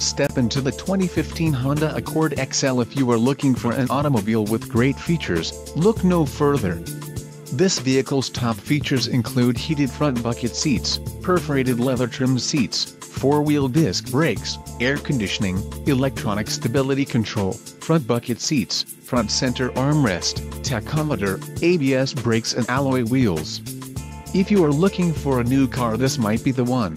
Step into the 2015 Honda Accord EX-L. If you are looking for an automobile with great features, look no further. This vehicle's top features include heated front bucket seats, perforated leather trimmed seats, four-wheel disc brakes, air conditioning, electronic stability control, front bucket seats, front center armrest, tachometer, ABS brakes and alloy wheels. If you are looking for a new car, this might be the one.